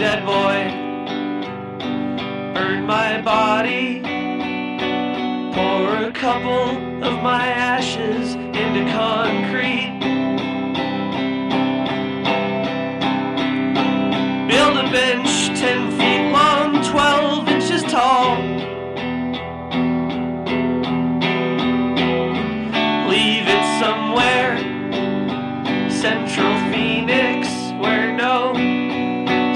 dead void, burn my body, pour a couple of my ashes into concrete, build a bench 10 feet long, 12 inches tall, leave it somewhere, Central Phoenix, where no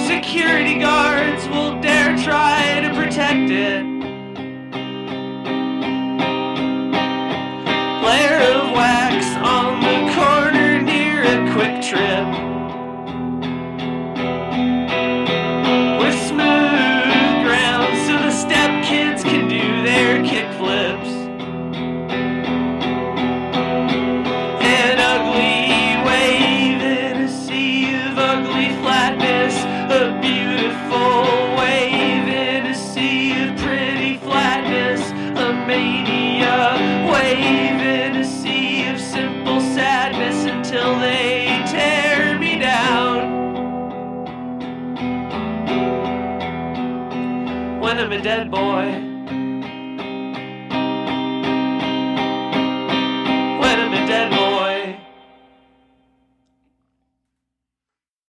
security guards will dare try to protect it. Layer of wax on the corner near a Quick Trip. I'm a dead boy.